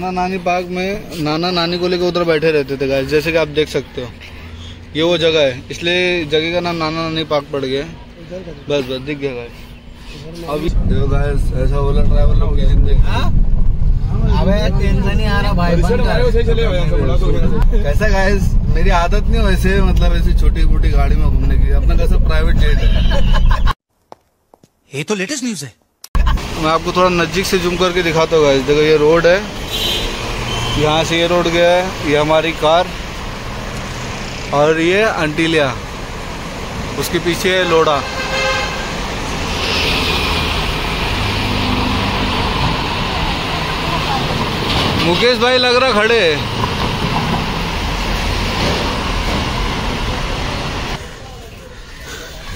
नाना नानी पार्क में नाना नानी को लेकर उधर बैठे रहते थे गाइस, जैसे कि आप देख सकते हो ये वो जगह है, इसलिए जगह का नाम नाना नानी पार्क पड़ गया। बस बस दिख गया गाइस। अभी देखो गाइस ऐसा बोला ड्राइवर लोग कैसा गाइस, मेरी आदत नहीं वैसे, मतलब ऐसी छोटी मोटी गाड़ी में घूमने की, अपना कैसा प्राइवेट जेट है। ये तो लेटेस्ट न्यूज है। मैं आपको थोड़ा नजदीक से जूम करके दिखाता हूँ गाइस। देखो ये रोड है, यहाँ से ये रोड गया है, ये हमारी कार, और ये अंटिलिया, उसके पीछे है लोड़ा। मुकेश भाई लग रहा खड़े है।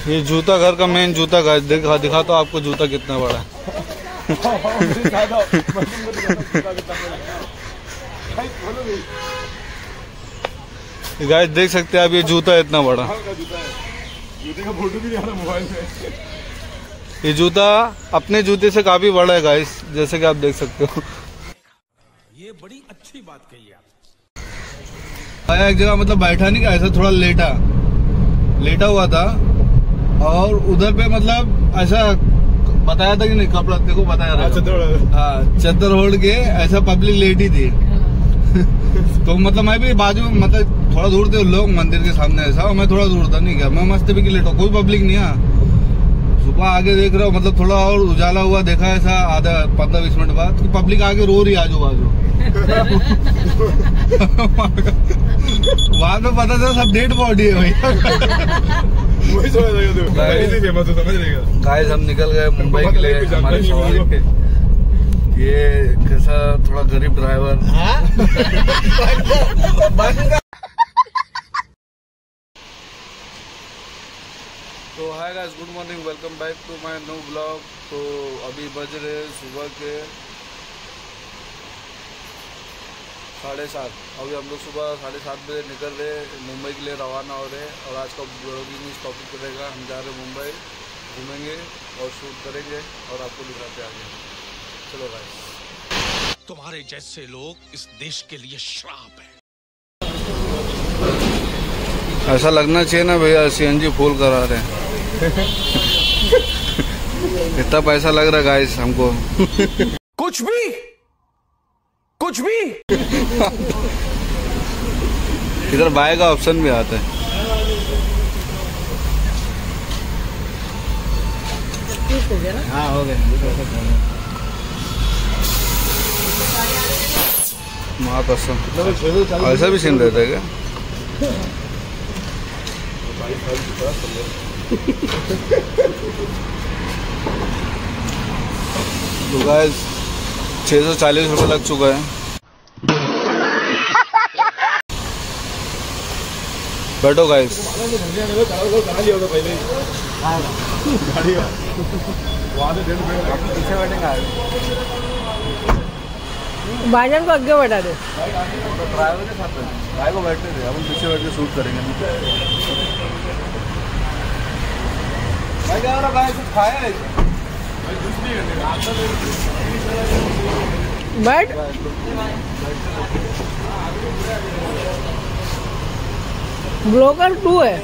ये जूता घर का मेन जूता गाइस, दिखा तो आपको जूता कितना बड़ा है। गाइस देख सकते हैं आप, ये जूता इतना बड़ा, ये जूता अपने जूते से काफी बड़ा है गाइस, जैसे कि आप देख सकते हो। ये बड़ी अच्छी बात कही आप। एक जगह मतलब बैठा नहीं, ऐसा थोड़ा लेटा हुआ था, और उधर पे मतलब ऐसा बताया था कि नहीं कपड़ा देखो बताया था, चद्दर ओढ़ के ऐसा पब्लिक लेटी थी। तो मतलब मैं भी बाजू में, मतलब थोड़ा दूर थे लोग मंदिर के सामने ऐसा, और मैं थोड़ा दूर था, नहीं क्या मैं मस्त भी कि लेटा, कोई पब्लिक नहीं है। सुबह आगे देख रहा हूँ, मतलब थोड़ा और उजाला हुआ देखा ऐसा आधा 15-20 मिनट बाद कि पब्लिक आगे रो रही आजू बाजू। बाद में पता चला सब डेड बॉडी है भैया। गाइस हम निकल गए मुंबई के लिए हमारे सवारी पे। ये कैसा थोड़ा गरीब ड्राइवर। तो hi guys, good morning, welcome back to my new blog. तो अभी बज रहे सुबह के 7:30। अभी हम लोग सुबह 7:30 बजे निकल रहे, मुंबई के लिए रवाना हो रहे, और आज का ब्लॉगिंग इस टॉपिक रहेगा, हम जा रहे मुंबई, घूमेंगे और शूट करेंगे और आपको दिखाते आगे। चलो भाई, तुम्हारे जैसे लोग इस देश के लिए श्राप है। ऐसा लगना चाहिए ना भैया CNG फुल करा रहे हैं। इतना पैसा लग रहा गाइस हमको। कुछ भी इधर बाय का ऑप्शन भी आता है। हाँ हो गया। माँ कसम ऐसा भी सीन रहता है क्या? तो गाइस 640 रुपये लग चुका है। बैठो गाइस। भाईजान को आगे बैठा दे, ड्राइवर के साथ भाई को बैठने दे, हम पीछे बैठ के शूट करेंगे। भाई जा रहा भाई, कुछ खाया है? बैठ। ब्लॉगर 2 है।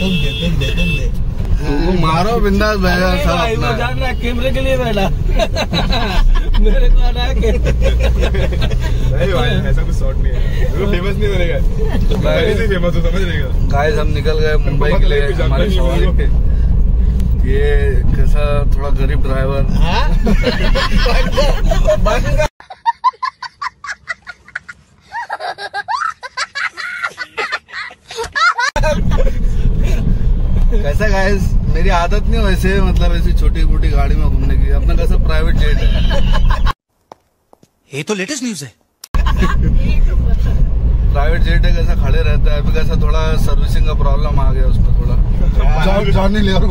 तुम दे वो मारो बिंदास बैठा साहब, जान रहा कैमरे के लिए बैठा। मेरे को हटा के नहीं भाई, ऐसा कुछ शॉट नहीं है, वो फेमस नहीं बनेगा, पहले से फेमस हो समझ लेगा। गाइस हम निकल गए मुंबई के लिए हमारे सवारी पे। ये कैसा थोड़ा गरीब ड्राइवर। कैसा गाइस, मेरी आदत नहीं वैसे, मतलब ऐसी छोटी मोटी गाड़ी में घूमने की, अपना कैसा प्राइवेट जेट है। ये तो लेटेस्ट न्यूज है। प्राइवेट जेट है, कैसा खड़े रहता है। अभी कैसा थोड़ा सर्विसिंग का प्रॉब्लम आ गया उसमें, थोड़ा जान नहीं ले, और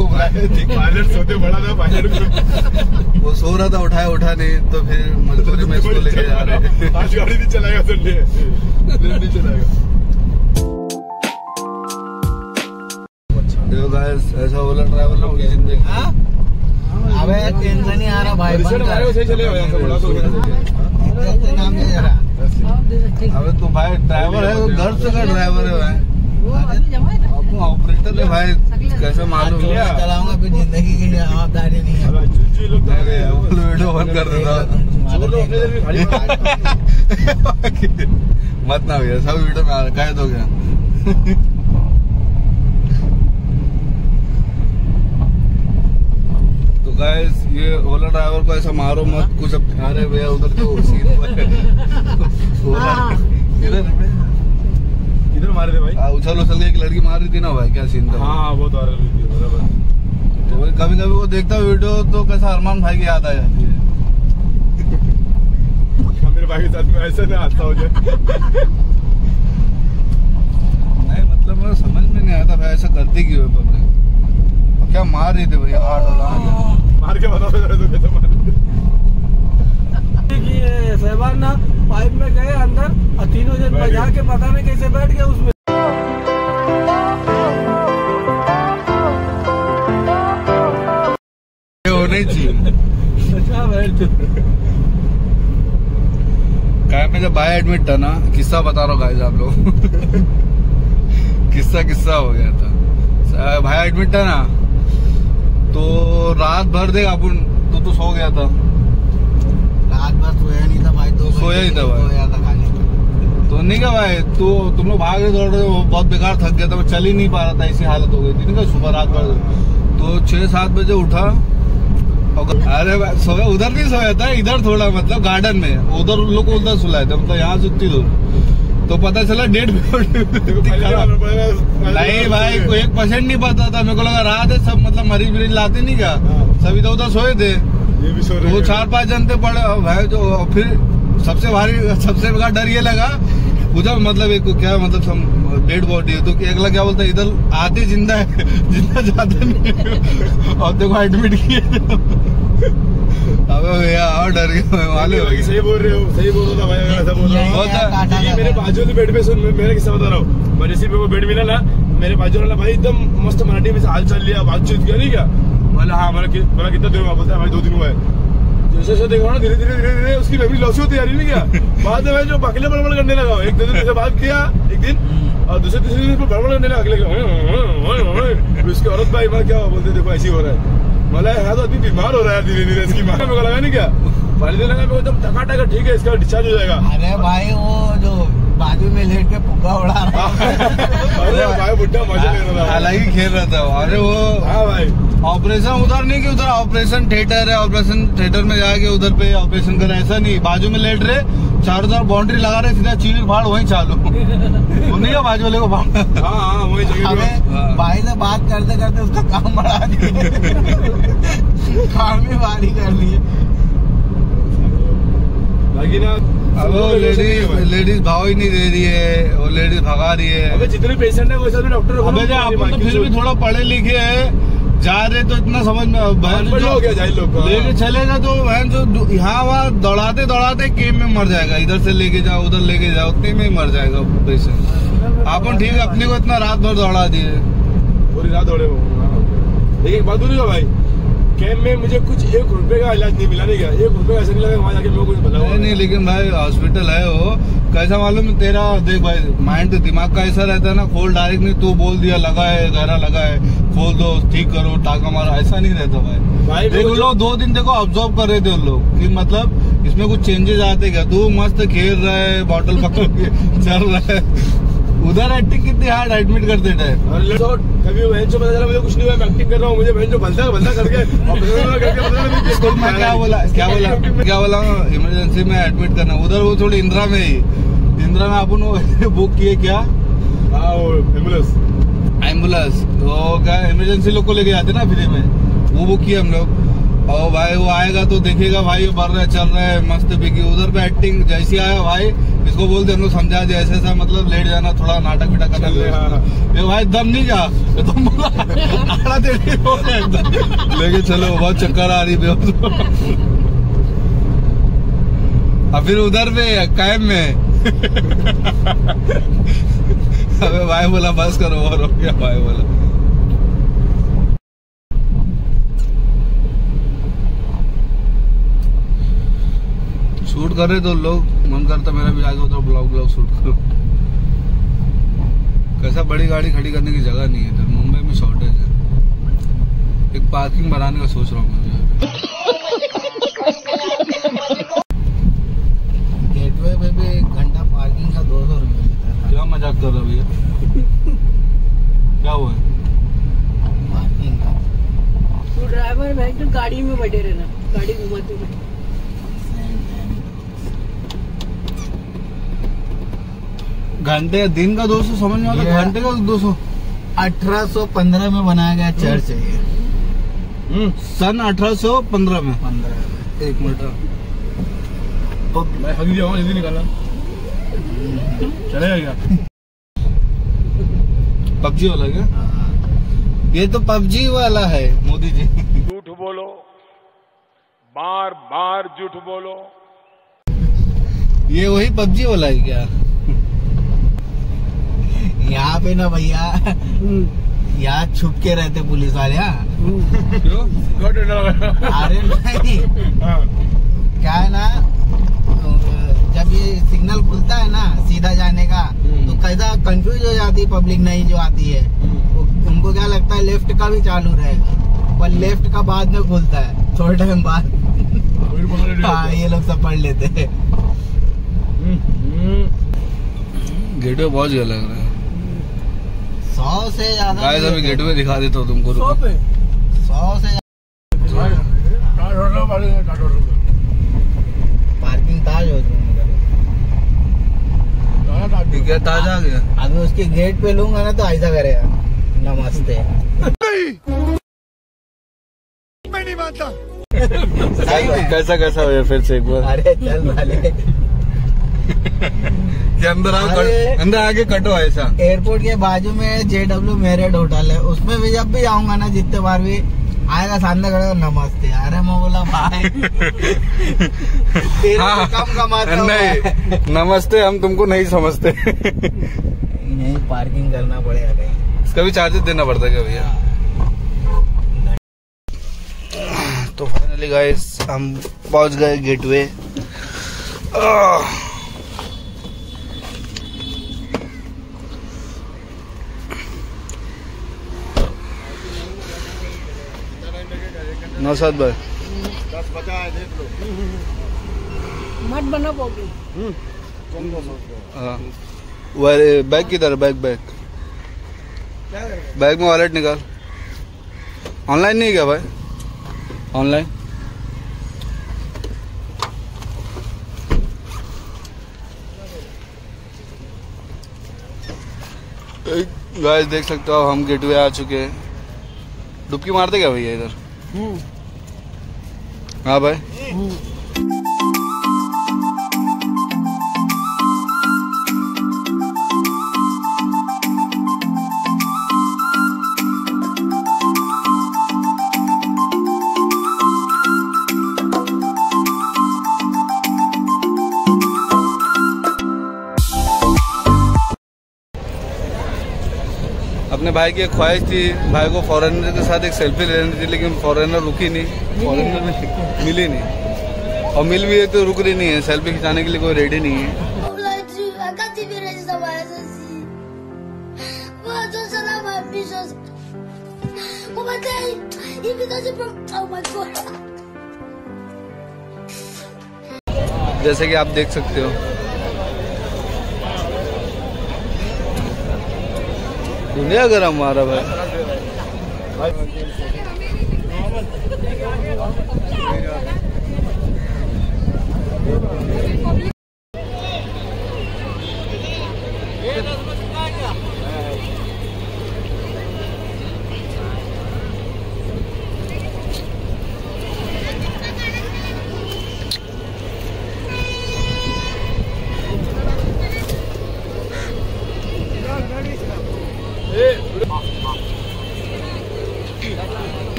वो सो रो रहा था उठाया उठा नहीं, तो फिर मजबूरी में इसको लेके जा रहा है। आज गाड़ी नहीं चलाएगा संडे, नहीं चलाएगा। देखो गाइस ऐसा ओला ड्राइवर लोग की जिंदगी। अबे टेंशन ही आ रहा भाई, अबे तू भाई ड्राइवर है, दर्द का ड्राइवर है भाई, ऑपरेटर है भाई, कैसे मालूम चलाऊंगा फिर जिंदगी के लिए जवाबदारी नहीं है। वीडियो बंद कर देता मत ना भैया, सब वीडियो में आ रहा है, हो गया। तो गाइस ये ओला ड्राइवर को ऐसा मारो मत, कुछ अब खा रहे भैया उधर तो सीन इधर मारे थे भाई, उछल के एक लड़की मार रही थी ना भाई, क्या सीन था। हाँ वो तो कभी कभी वो देखता हूँ वीडियो तो कैसा अरमान भाई की याद आ जाती है। मेरे भाई के साथ में ऐसा नहीं आता हो जाए नहीं मतलब मैं समझ में नहीं आता भाई ऐसा करती क्यों है पब्लिक, तो क्या मार रही थी भाई, हाथ मार के बताओ ना। पाइप में गए अंदर और तीनों जन बजा के पता नहीं कैसे बैठ गए उसमें। में जब बाय एडमिट था ना, किस्सा बता रहा हूँ गाइस आप लोग किस्सा हो गया था। भाई एडमिट था ना तो रात भर देगा अपन तो सो गया था, रात भर सोया नहीं था भाई, तो सोया ही था भाई तो नहीं क्या भाई, तो तुम लोग भाग रहे दौड़ रहे, बहुत बेकार थक गया था, मैं चल ही नहीं पा रहा था, ऐसी हालत हो गई थी ना सुबह रात भर। तो 6-7 बजे उठा और अरे भाई सोया, उधर नहीं सोया था, इधर थोड़ा मतलब गार्डन में, उधर लोग उधर सुलाए थे, मतलब यहाँ सुती दो। तो पता चला 1.5 बजे नहीं भाई, 1% नहीं पता था, मेरे को लगा रात है, सब मतलब मरीज वरीज लाते नहीं क्या, सब इधर उधर सोए थे, वो 4-5 जनते पड़े भाई। जो फिर सबसे बड़ा डर ये लगा उधर, मतलब एक क्या मतलब सब डेड बॉडी है, तो अगला क्या बोलता है, इधर आते जिंदा है, जिंदा जाते नहीं, और देखो एडमिट किए। अबे भैया और डर गया, मालूम है सही बोल रहे हो, सही बोल रहा था भाई, ऐसा बोल रहा था। ये मेरे बाजू वाले बेड पे सुन, मेरा किस्सा बता रहा हूँ, मैं जैसे वो बेड मिला ना, मेरे बाजू वाला भाई एकदम मस्त मराठी में हाल चाल लिया, बातचीत किया नहीं क्या, बोला हाँ बोला कितना देर हुआ, बोलता है भाई 2 दिन हुआ है। जैसे देखा ना धीरे धीरे उसकी मेमोरी लॉस होती जा रही है क्या बाद में, जो बकले बड़बड़ करने लगा, एक दिन से बात किया एक दिन, और दूसरे तीसरे दिन बड़बड़ करने लगा अगले, उसके औरत भाई क्या हुआ, बोलते देखो ऐसी हो रहा है, बोला है तो आदमी बीमार हो रहा है धीरे धीरे, इसकी माँ को लगा नहीं क्या, पहले दिन लगा एकदम टकाटक, ठीक है इसका डिस्चार्ज हो जाएगा। अरे भाई वो जो बाजू में लेट के पुक्का उड़ा रहा अरे भाई बुड्ढा मजा ले रहा था, हालांकि खेल रहा था। अरे वो हाँ भाई ऑपरेशन उधर नहीं कि उधर ऑपरेशन थिएटर है, ऑपरेशन थिएटर में जाके उधर पे ऑपरेशन करे, ऐसा नहीं, बाजू में लेट रहे, चारों तरफ बाउंड्री लगा रहे, सीधा चीड़ फाड़ वही चालू नहीं है बाजू वाले को भाई से बात करते करते उसका काम बढ़ा दिया, काम ही बारी कर लिए। लेडीज भाव ही नहीं दे रही है, वो लेडीज भगा रही है। अबे जितने पेशेंट है वैसे भी डॉक्टर को भेजा, आप तो फिर भी थोड़ा पढ़े लिखे हैं, जा रहे तो इतना समझ में लेके चलेगा तो बहन जो यहाँ वहाँ दौड़ाते केम में मर जाएगा, इधर से लेके जाओ उधर लेके जाओ, उतने में ही मर जाएगा पेशेंट। अपन ठीक है अपने को इतना रात भर दौड़ा दिए, पूरी रात दौड़े। एक बात बोलूंगा भाई, कैंप में मुझे कुछ 1 रुपए का इलाज नहीं मिला, नहीं गया 1 रुपए का, ऐसा नहीं लगा वहाँ जाके लोग कुछ भला नहीं। लेकिन भाई हॉस्पिटल है वो कैसा मालूम है तेरा, देख भाई माइंड दिमाग का ऐसा रहता है ना, खोल डायरेक्ट नहीं, तू बोल दिया लगा है गहरा लगा है, खोल दो ठीक करो टाका मारो, ऐसा नहीं रहता भाई। देख लोग 2 दिन देखो ऑब्जर्व कर रहे थे उन लोग, कि मतलब इसमें कुछ चेंजेस आते क्या, तू मस्त खेल रहा है, बॉटल पकड़ के चल रहा है, उधर एक्टिंग कितनी हार्ड एडमिट कर देता है। कभी बहन जो पता चला मुझे कुछ नहीं हुआ, मैं एक्टिंग कर रहा हूँ, मुझे बहन जो बंदा करके स्कूल में क्या बोला इमरजेंसी में एडमिट करना, उधर वो थोड़ी इंदिरा में अपन वो बुक किए क्या एम्बुलेंस, तो क्या इमरजेंसी लोग को लेके जाते ना फ्री में, वो बुक किया हम लोग। और भाई वो आएगा तो देखेगा भाई बढ़ रहे चल रहे मस्त बिकी उधर पे एक्टिंग जैसी आया भाई इसको बोलते हम लोग समझा दे ऐसे ऐसा मतलब लेट जाना थोड़ा नाटक विटक करना ये भाई दम नहीं जा लेके चलो बहुत चक्कर आ रही अब फिर उधर पे कायम में अबे भाई बोला बस करो और हो गया भाई बोला शूट कर रहे तो लोग मन करता मेरा भी आगे उधर ब्लॉग ब्लॉग शूट करो। कैसा बड़ी गाड़ी खड़ी करने की जगह नहीं है इधर मुंबई में शॉर्टेज है। एक पार्किंग बनाने का सोच रहा हूँ मुझे। गेटवे में भी एक घंटा पार्किंग का 200 रुपये लेता है। क्या मजाक कर रहा भैया? क्या हुआ पार्किंग का? तो ड्राइवर भाई तो गाड़ी में बैठे रहना गाड़ी घुमाते हुए घंटे दिन का 200 समझ में आता घंटे का 200। 1815 में बनाया गया चर्च है ये सन 1815 में। 15 एक मिनट तो मैं हगी जाऊँ जल्दी निकाला चलेगा क्या? पबजी वाला क्या? ये तो पबजी वाला है मोदी जी। झूठ बोलो बार बार झूठ बोलो। ये वही पबजी वाला है क्या? यहाँ पे ना भैया यहाँ छुप के रहते पुलिस वाले। अरे नहीं क्या है ना जब ये सिग्नल खुलता है ना सीधा जाने का तो कैसा कंफ्यूज हो जाती है पब्लिक नहीं जो आती है उनको क्या लगता है लेफ्ट का भी चालू रहेगा पर लेफ्ट का बाद में खुलता है थोड़े टाइम बाद। हाँ ये लोग सब पढ़ लेते है। गेटवे बहुत जगह लग रहा है 100 से ज्यादा। अभी गेटवे दिखा देता हूँ तुमको 100 से पार्किंग ताज हो गया ताज आ गया। अभी उसके गेट पे लूंगा ना तो ऐसा करेगा नमस्ते मैं नहीं मानता। कैसा कैसा हो फिर से एक बार? अरे चल वाले अंदर अंदर आगे कटो ऐसा। एयरपोर्ट के बाजू में JW मेरियट होटल है उसमें भी जब भी आऊंगा ना जितने बार भी आएगा सामने खड़ा नमस्ते। अरे मैं बोला भाई तेरे से कम कमाता हूं मैं। नमस्ते हम तुमको नहीं समझते। नहीं पार्किंग करना पड़ेगा कहीं। इसका भी चार्जेस देना पड़ता है क्या भैया? तो फाइनली गाइस हम पहुंच गए गेटवे। नौशाद भाई 10 बचा है देख लो मत बना पॉपी। हाँ बैग किधर? बैग बैग बैग में वॉलेट निकाल। ऑनलाइन नहीं क्या भाई? ऑनलाइन गाइस देख सकते हो हम गेटवे आ चुके हैं। डुबकी मारते क्या भैया इधर? हाँ भाई अपने भाई की ख्वाहिश थी भाई को फॉरेनर के साथ एक सेल्फी लेनी थी लेकिन फॉरेनर रुकी नहीं। फॉरेनर में मिली नहीं और मिल भी है तो रुक रही नहीं है। सेल्फी खिंचाने के लिए कोई रेडी नहीं है। जैसे कि आप देख सकते हो दुनिया गरम हमारा भाई।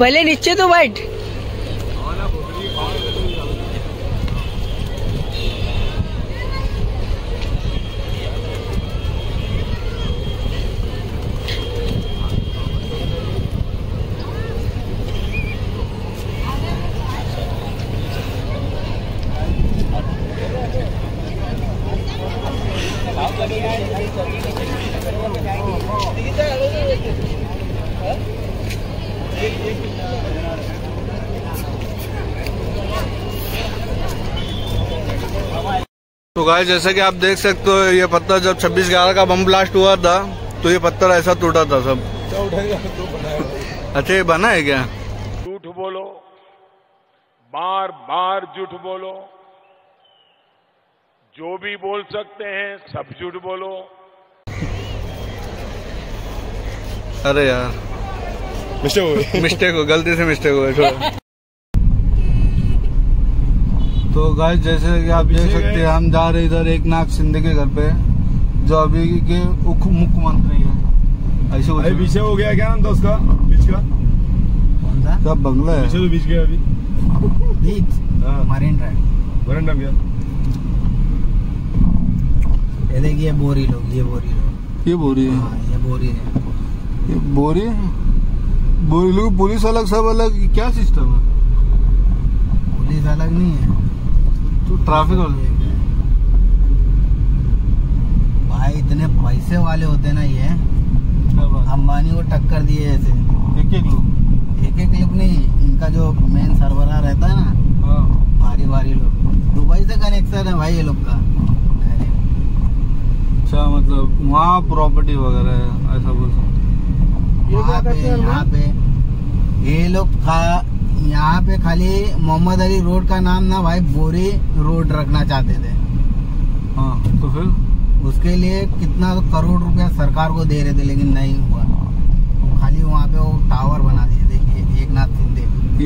पहले नीचे तो बैठ। तो गाइस जैसा कि आप देख सकते हो ये पत्थर जब 26/11 का बम ब्लास्ट हुआ था तो ये पत्थर ऐसा टूटा था सब। अच्छा ये बना है क्या? झूठ बोलो, बार बार झूठ बोलो, जो भी बोल सकते हैं सब झूठ बोलो। अरे यार मिस्टेक हो, गलती से मिस्टेक हो गया। तो गाइस जैसे कि आप देख सकते हैं हम जा रहे इधर एकनाथ शिंदे के घर पे, जो अभी के उप मुख्यमंत्री है। ऐसे अरे पीछे हो गया क्या नाम था उसका बीच का? कौन सा? सब बंगला है। पीछे तो बीच गया अभी मरीन ड्राइव गया। ये देखिए बोरी लोग, ये बोरी लोग, ये बोरी है, ये बोरी है, ये बोरी है। बोरी लोग पुलिस अलग सब अलग, क्या सिस्टम है? पुलिस अलग नहीं है तो ट्रैफिक हो भाई। इतने पैसे वाले होते ना ये, अंबानी को टक्कर दिए ऐसे एक एक लोग नहीं। इनका जो मेन सरबरा रहता है ना भारी लोग, दुबई से कनेक्शन है भाई ये लोग का। अच्छा मतलब वहाँ प्रॉपर्टी वगैरह है ऐसा बोल सकते? यहाँ पे ये लोग यहाँ पे खाली मोहम्मद अली रोड का नाम ना भाई बोरी रोड रखना चाहते थे। हाँ तो फिर उसके लिए कितना करोड़ रुपया सरकार को दे रहे थे लेकिन नहीं हुआ। खाली वहाँ पे वो टावर बना दिए। देखिए एकनाथ शिंदे,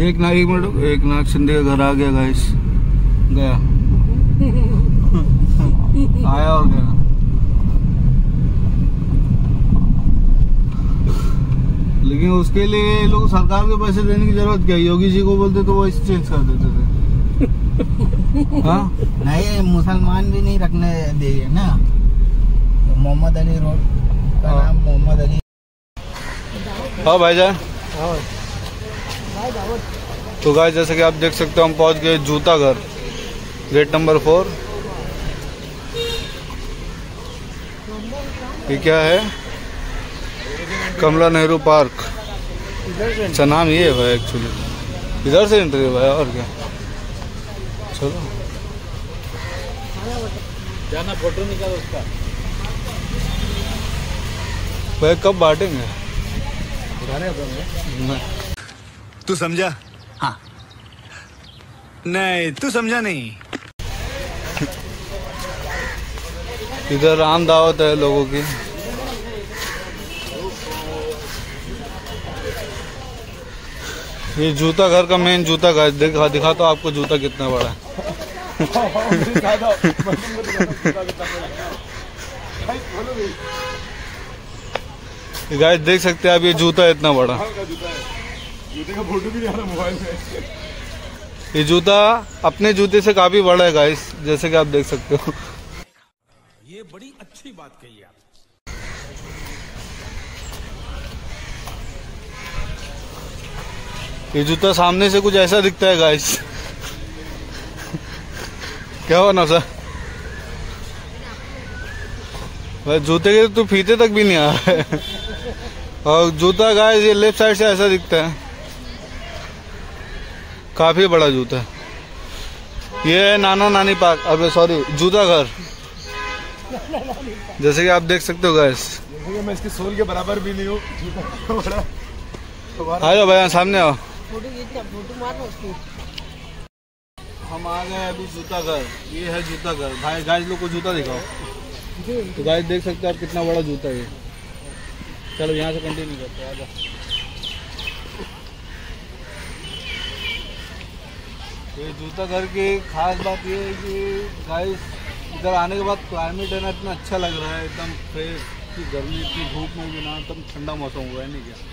एकनाथ शिंदे का घर आ गया गाइस, गया आया और गया। लेकिन उसके लिए लोग सरकार के पैसे देने की जरूरत क्या? योगी जी को बोलते तो वो इसे चेंज कर देते थे। नहीं मुसलमान भी नहीं रखने दे ना। तो मोहम्मद अली रोड का नाम मोहम्मद अली। हाँ भाईजान। तो गाइस जैसे कि आप देख सकते हो हम पहुंच गए जूता घर, गेट नंबर 4। ये क्या है? कमला नेहरू पार्क का नाम ये है भाई। एक्चुअली इधर से एंट्री है भाई और क्या। चलो जाना, फोटो निकालो उसका भाई। कब बांटेंगे? तू समझा? हाँ नहीं तू समझा नहीं। इधर आम दावत है लोगों की। ये जूता घर का मेन जूता घर दिखा तो आपको जूता कितना बड़ा है। गाइस देख सकते हैं आप ये जूता इतना बड़ा। ये जूता अपने जूते से काफी बड़ा है गाइस, जैसे कि आप देख सकते हो। ये बड़ी अच्छी बात कही आप। ये जूता सामने से कुछ ऐसा दिखता है गाइस। क्या हुआ ना सर भाई, जूते के तो फीते तक भी नहीं आ रहा है। और जूता गाइस ये लेफ्ट साइड से ऐसा दिखता है, काफी बड़ा जूता है। ये है नाना नानी पार्क, अबे सॉरी जूता घर, जैसे कि आप देख सकते हो गाइस। मैं इसके सोल के बराबर भी नहीं हूँ। आओ भाई सामने आओ, हम आ गए अभी जूता घर। ये है जूता घर भाई। गाइस लोग को जूता दिखाओ तो गाइस देख सकते हो आप कितना बड़ा जूता है। चलो यहाँ से कंटिन्यू करते हैं। ये जूता घर की खास बात ये है कि गाइस इधर आने के बाद क्लाइमेट है ना इतना अच्छा लग रहा है, एकदम फ्रेश। गर्मी इतनी धूप में भी ना एकदम ठंडा मौसम हुआ है, नहीं क्या?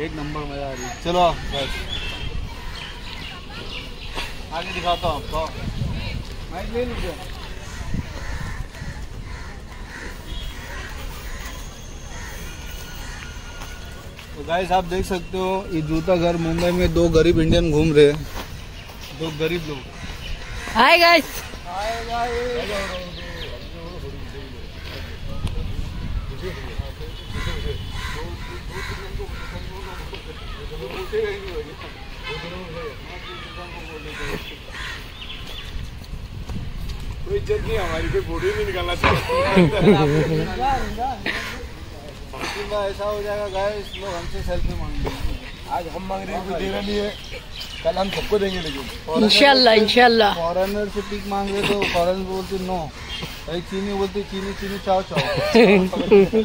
एक नंबर मजा आ रही है। चलो बस आगे दिखाता हूँ आपको। माइक ले लीजिए। तो गाइस आप देख सकते हो ये जूता घर मुंबई में दो गरीब इंडियन घूम रहे हैं, दो गरीब लोग। Hi guys. Hi guys. कोई इज्जत नहीं हमारी, कोई फोटो ही नहीं निकालना चाहिए। ऐसा हो जाएगा गाइस लोग हमसे सेल्फी मांगेंगे। आज हम मांग रहे हैं, कुछ देना नहीं है, कल हम सबको देंगे। लेकिन इंशाल्लाह इंशाल्लाह फॉरेनर से पिक मांग रहे तो फॉरेनर बोलते नो, अरे चीनी बोलते चीनी चीनी चाओ चाओ।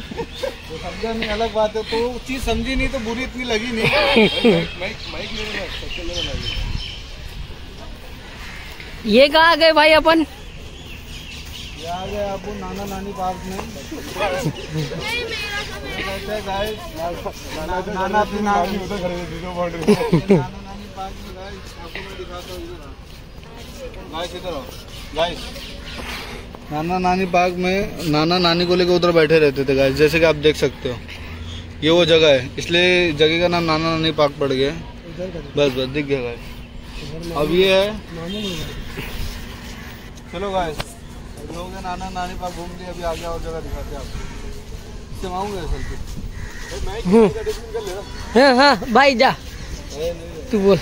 समझा नहीं अलग बात है, तो चीज समझी नहीं तो बुरी इतनी लगी नहीं। ये कहाँ गए भाई अपन? यहाँ गए आपको नाना नानी पार्क में। नाना अपनी नानी पार्क में गाइस आपको मैं दिखाता हूँ। गाइस इधर आओ गाइस। नाना नानी पार्क में नाना नानी को लेकर उधर बैठे रहते थे गाइस, जैसे कि आप देख सकते हो। ये वो जगह है, इसलिए जगह का नाम नाना नानी पार्क पड़ गया। बस बस दिख गया गाइस। अब ये है, चलो गाइस लोग नाना नानी पार्क घूम के अभी आगे और जगह दिखाते हैं आपको। इससे मांगूंगा हाँ भाई जा तू बोल।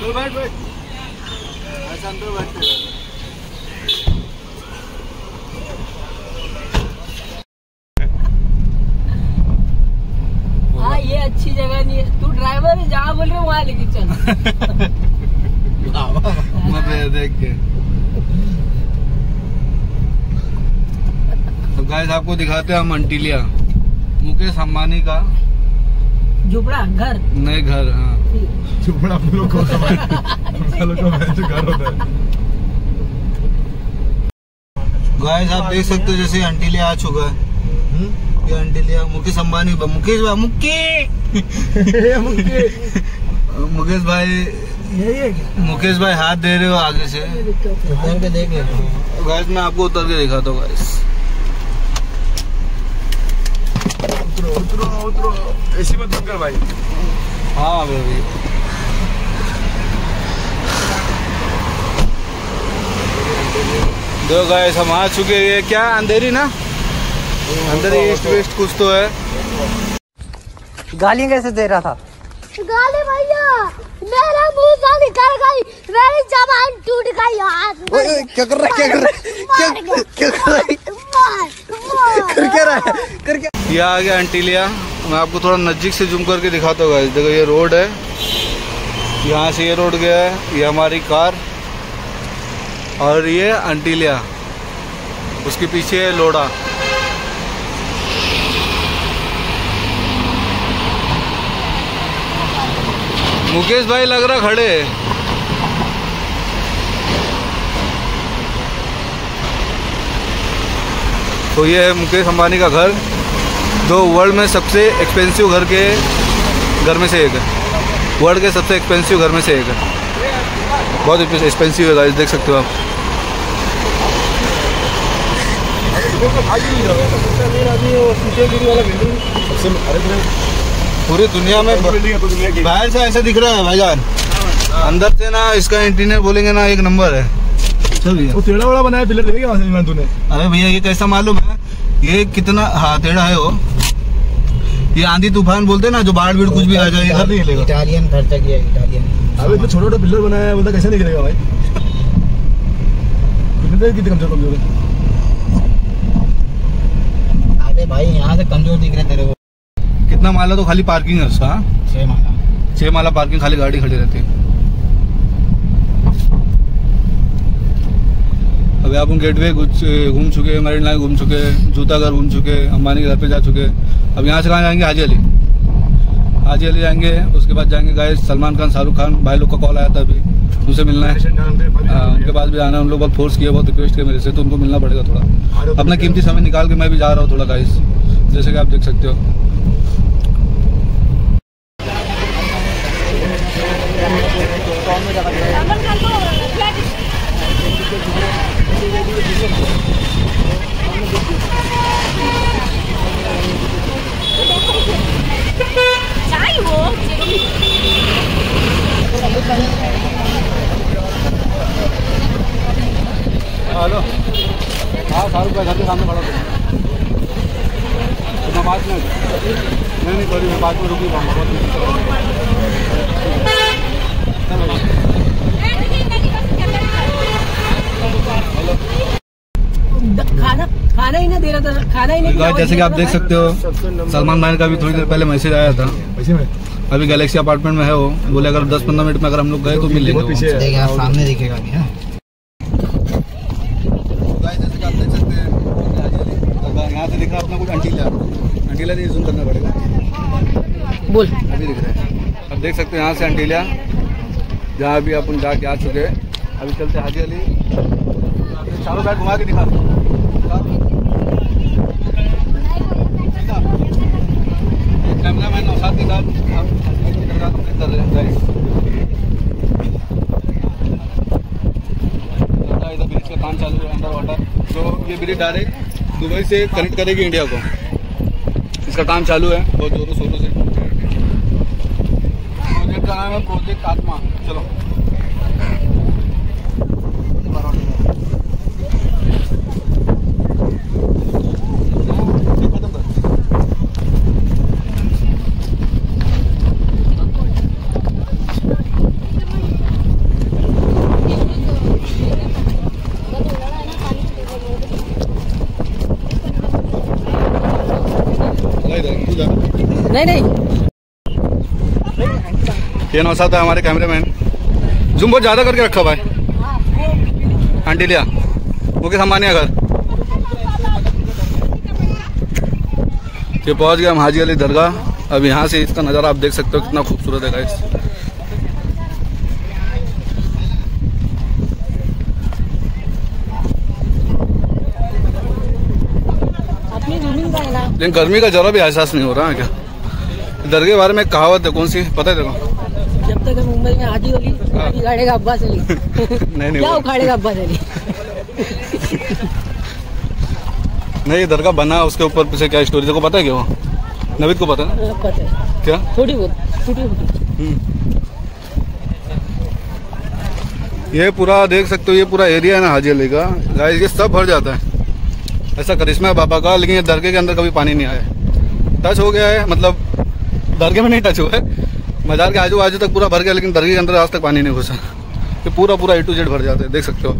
चल बैठ बैठ ऐसा अंदर बैठते हाँ ये अच्छी जगह नहीं है। तू ड्राइवर है, जहाँ बोल रहे हो वहाँ लेके चल। मत देख के तो गाइस आपको दिखाते हैं हम अंटिलिया, मुकेश अंबानी का झुपड़ा घर नहीं घर। हाँ झुपड़ा लोगों को घर होता है। गाइस आप देख सकते हो जैसे अंटिलिया आ चुका है। ये अंटिलिया मुकेश अंबानी मुकेश भाई मुकेश भाई हाथ दे रहे हो आगे से देख ले। गाइस मैं आपको उतर के दिखाता हूँ गाइस। उतरो उतरो ऐसी मत कर भाई। हाँ भाई देखो गाइस हम आ चुके हैं। क्या अंधेरी ना अंदर ईस्ट वेस्ट कुछ तो है। गालियाँ कैसे दे रहा था? गाली भैया मेरा मुंह से निकल गई, मेरी जबान टूट गई। क्या कर रहा है क्या कर रहा है? ये आ गया अंटिलिया। मैं आपको थोड़ा नज़दीक से जूम करके दिखाता हूँ। देखो ये रोड है, यहाँ से ये रोड गया है, ये हमारी कार और ये अंटिलिया, उसके पीछे है लोड़ा। मुकेश भाई लग रहा खड़े है। तो ये है मुकेश अंबानी का घर, जो वर्ल्ड में सबसे एक्सपेंसिव घर में से एक है। वर्ल्ड के सबसे एक्सपेंसिव घर में से एक है, बहुत एक्सपेंसिव है गाइस, देख सकते हो आप। पूरी दुनिया में बाहर से ऐसा दिख रहा है भाईजान, अंदर से ना इसका इंटीरियर बोलेंगे ना एक नंबर है। वो टेढ़ा वाला बनाया पिलर देखे वहाँ से तूने। अरे भैया ये कैसा मालूम है, ये कितना हाँ टेढ़ा है वो। ये आंधी तूफान बोलते हैं ना, जो बाढ़ बीड़ कुछ भी आ जाए इधर नहीं हिलेगा। इटालियन घर तक है इटालियन। अबे तो छोटा छोटा पिलर बनाया है, बोलता कैसे नहीं गिरेगा भाई। कितने कमजोर है। अरे भाई यहाँ से कमजोर दिख रहे तेरे को। कितना माला तो खाली पार्किंग है उसका, 6 माला पार्किंग, खाली गाड़ी खड़ी रहती है। अभी आप गेटवे घूम चुके, मरीन लाइन घूम चुके, जूता घर घूम चुके, अंबानी के घर पे जा चुके। अब यहाँ से कहाँ जाएंगे? हाजी अली। हाजी अली जाएंगे, उसके बाद जाएंगे गाइस सलमान खान, शाहरुख खान भाई लोग का कॉल आया था अभी, उनसे मिलना है, उनके बाद भी जाना है। उन लोग बहुत फोर्स किया, बहुत रिक्वेस्ट किया मेरे से, तो उनको मिलना पड़ेगा। थोड़ा अपना कीमती समय निकाल के मैं भी जा रहा हूँ थोड़ा गाइस, जैसे कि आप देख सकते हो। हेलो, हाँ शाहरुख भाई घर के सामने खड़ा था, मैं बात में नहीं करी, मैं बात में रुकी बहुत। खाना ही ना दे रहा था, खाना ही नहीं। जैसे कि आप देख सकते हो, सलमान भाई का भी थोड़ी देर पहले मैसेज आया था, अभी गैलेक्सी अपार्टमेंट में है वो। बोले अगर 10-15 मिनट में अगर हम लोग गए तो मिल लेंगे। सामने दिखेगा नहीं है। जैसे कि आप देख सकते हैं, यहाँ से दिख रहा अपना कुछ अंटीला, अंटीला नहीं ज़ूम करना पड़ेगा, बोल अभी दिख रहा है। आप देख सकते हो यहाँ से अंटीला, जहाँ अभी अपन जाके आ चुके हैं। अभी चलते हाजी अली, चारों साइड घुमा के दिखा। कैमरा मैन नौशाद के साथ कर रहे हैं इधर ब्रिज का काम चालू है अंडर वाटर, तो ये ब्रिज डायरेक्ट दुबई से कनेक्ट करेगी इंडिया को, इसका काम चालू है बहुत जोरों शोरों से। प्रोजेक्ट का नाम है प्रोजेक्ट आत्मा। चलो नहीं, ये नौशाद है हमारे कैमरामैन। जूम बहुत ज़्यादा करके रखा भाई। एंटीलिया मुकेश अंबानी का घर। ये पहुंच गया हम हाजी अली दरगाह। अब यहाँ से इसका नज़ारा आप देख सकते हो कितना खूबसूरत है गाइस। लेकिन गर्मी का जरा भी एहसास नहीं हो रहा है क्या? दरगाह के बारे में कहावत है, कौन सी पता है देखो? जब तक है मुंबई में हाजी अली उखाड़ेगा अब्बास अली। नहीं क्या उखाड़ेगा अब्बास अली? नहीं, ये दरगाह बना उसके ऊपर पीछे क्या स्टोरी देखो, पता है क्या? वो नवीद को पता है क्या? थोड़ी बहुत ये पूरा देख सकते हो, ये पूरा एरिया है ना हाजी अली का गाइस, ये सब भर जाता है। ऐसा करिश्मा है बाबा का, लेकिन ये दरगे के अंदर कभी पानी नहीं आया। टच हो गया है, मतलब दरगे में नहीं टच हुआ है, मजार के आजू बाजू तक पूरा भर गया, लेकिन दरगे के अंदर आज तक पानी नहीं घुसा। ये पूरा पूरा A to Z भर जाता है, देख सकते हो।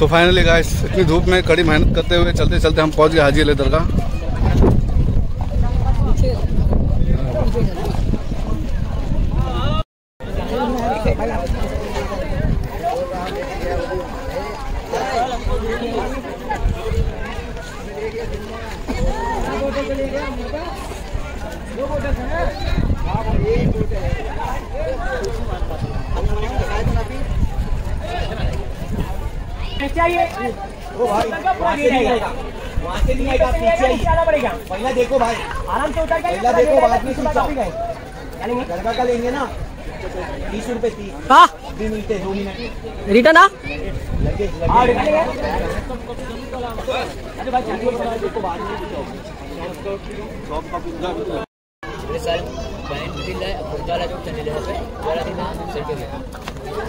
तो फाइनली गाइस, इतनी धूप में कड़ी मेहनत करते हुए चलते चलते हम पहुँच गए हाजी अली दरगाह। वहाँ से नहीं आएगा, पीछे आना पड़ेगा। पहला देखो भाई, आराम से उतर, पहला देखो बाद में दरगाह का लेंगे ना। 30 रुपए 2 मिनट रिटर्न आ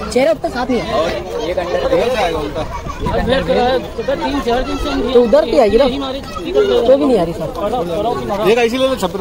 चेहरा उतना साथ नहीं है, और 1 घंटा 3-4 दिन से तो उधर भी आएगी ना, तो भी नहीं आ रही सर। ये कैसी ले छप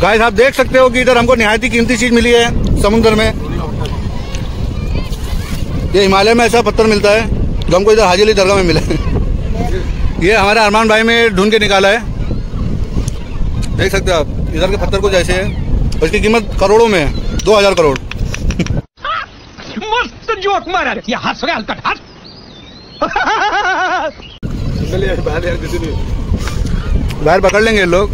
गाइस आप देख सकते हो कि इधर हमको नहायत ही कीमती चीज मिली है समुद्र में। ये हिमालय में ऐसा पत्थर मिलता है जो हमको इधर हाजी अली दरगाह में मिला है। ये हमारे अरमान भाई में ढूंढ के निकाला है, देख सकते हो आप। इधर के पत्थर कुछ ऐसे है, उसकी कीमत करोड़ों में है, 2000 करोड़। मस्त जोक मारा रे, ये हंस रहा है, बाहर पकड़ लेंगे लोग।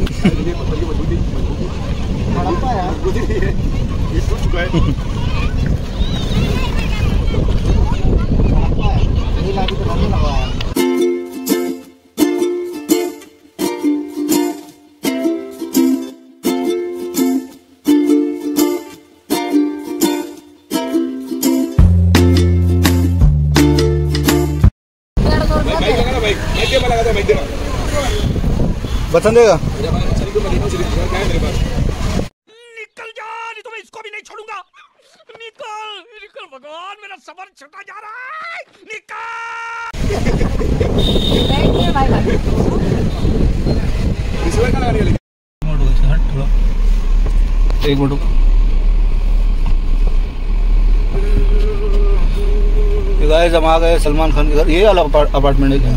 बचन देगा भगवान, मेरा सबर छुटा जा रहा है, निकाल। एक मिनट, गाइस हम आ गए सलमान खान के घर। ये वाला अपार्टमेंट है क्या?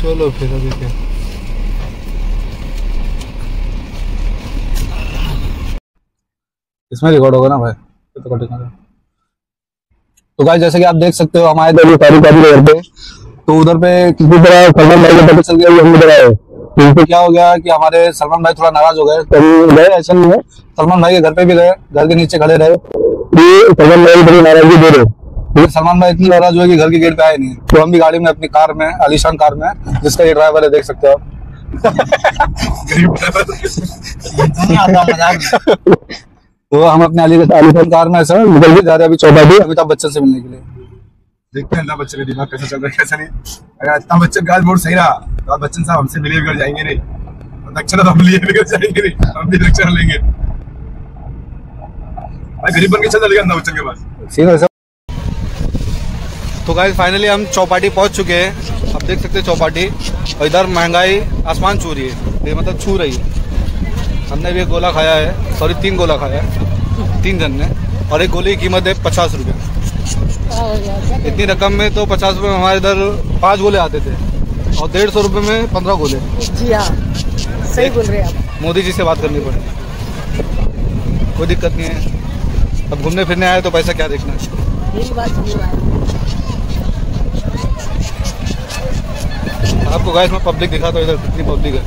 चलो फिर अभी क्या, इसमें रिकॉर्ड होगा ना भाई, तो गाइस जैसे कि आप देख सकते हो हमारे इधर घर पे, तो उधर पे किसी तरह सलमान भाई को पता चल गया हम इधर आए। तो क्या हो गया कि हमारे सलमान भाई थोड़ा नाराज हो गए, तभी गए, ऐसा नहीं है, सलमान भाई के घर पे भी गए, घर के नीचे खड़े रहे, सलमान भाई बड़ी नाराजगी दे रहे। सलमान भाई इतने नाराज हुए कि घर के गेट पे आए नहीं, तो हम भी गाड़ी में अपनी कार में, आलीशान कार में, जिसका ये ड्राइवर है, देख सकते हो आप। तो हम अपने आलीशान कार में ऐसा निकल के जा रहे हैं अभी चौपाटी अमिताभ बच्चन से मिलने के लिए। देखते हैं अमिताभ बच्चन का दिमाग कैसा चल रहा है, कैसा नहीं। अगर अमिताभ बच्चन का मूड सही रहा तो अमिताभ बच्चन साहब हमसे मिले बिगड़ जाएंगे नहीं, दक्षिणा तो हम लिए बिगड़ जाएंगे नहीं, हम भी दक्षिणा लेंगे भाई, गरीब बन के चल जाएगा अमिताभ बच्चन के पास, ठीक है सर। तो गाइस फाइनली हम चौपाटी पहुंच चुके हैं, आप देख सकते हैं चौपाटी। और इधर महंगाई आसमान छू रही है, मतलब छू रही है। हमने भी एक गोला खाया है, सॉरी 3 गोला खाया है 3 जन ने, और एक गोली की कीमत है 50 रुपये। इतनी रकम में तो 50 रुपये में हमारे इधर 5 गोले आते थे, और 150 रुपये में 15 गोले। जी हाँ, सही बोल रहे हैं आप। मोदी जी से बात करनी पड़ेगी, कोई दिक्कत नहीं है, अब घूमने फिरने आए तो पैसा क्या देखना है। ये बात आपको गाइस मैं पब्लिक दिखा तो इधर कितनी पब्लिक है।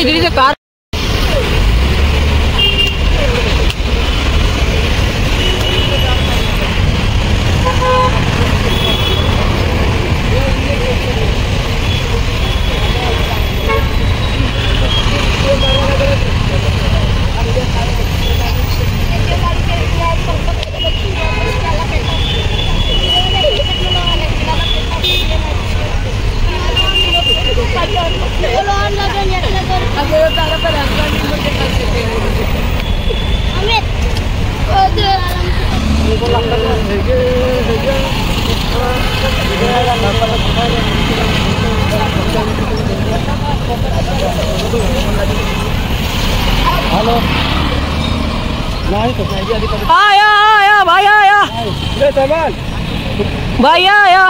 इधर से कार आया आया भाई, आया भाई, आया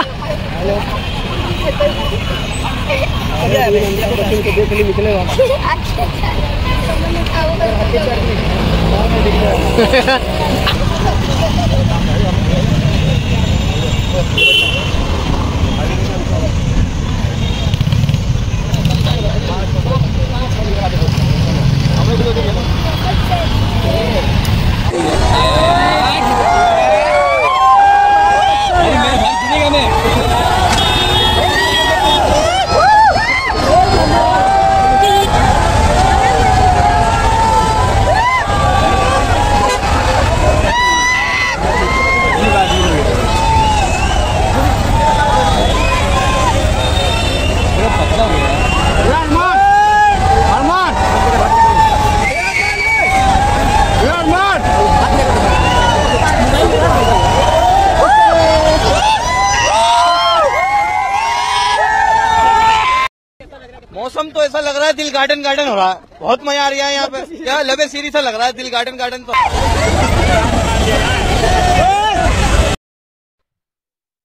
तो ऐसा लग रहा है दिल गार्डन गार्डन हो रहा है, बहुत मजा आ रहा है यहाँ पे। क्या लबे सीरी सा लग रहा है, दिल गार्डन गार्डन।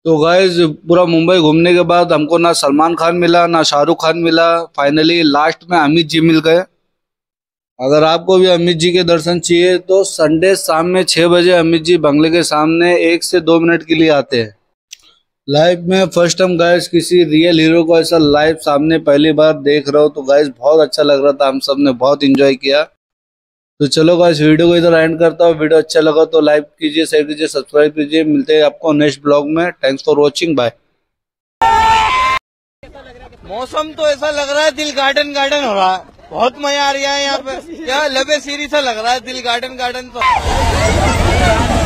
तो गाइस पूरा मुंबई घूमने के बाद हमको ना सलमान खान मिला ना शाहरुख खान मिला, फाइनली लास्ट में अमित जी मिल गए। अगर आपको भी अमित जी के दर्शन चाहिए तो संडे शाम में 6 बजे अमित जी बंगले के सामने 1 से 2 मिनट के लिए आते हैं। लाइफ में फर्स्ट टाइम गाइस किसी रियल हीरो को ऐसा लाइव सामने पहली बार देख रहा हो, तो गाइस बहुत अच्छा लग रहा था, हम सब ने बहुत एंजॉय किया। तो चलो गाइस वीडियो को इधर एंड करता हूँ। वीडियो अच्छा लगा तो लाइक कीजिए, शेयर कीजिए, सब्सक्राइब कीजिए। मिलते हैं आपको नेक्स्ट ब्लॉग में। Thanks for watching, bye. मौसम तो ऐसा लग रहा है दिल गार्डन गार्डन हो रहा है, बहुत मजा आ रहा है यहाँ पे। क्या लबे सीरी सा लग रहा है, दिल गार्डन गार्डन।